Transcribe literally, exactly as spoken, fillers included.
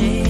morning.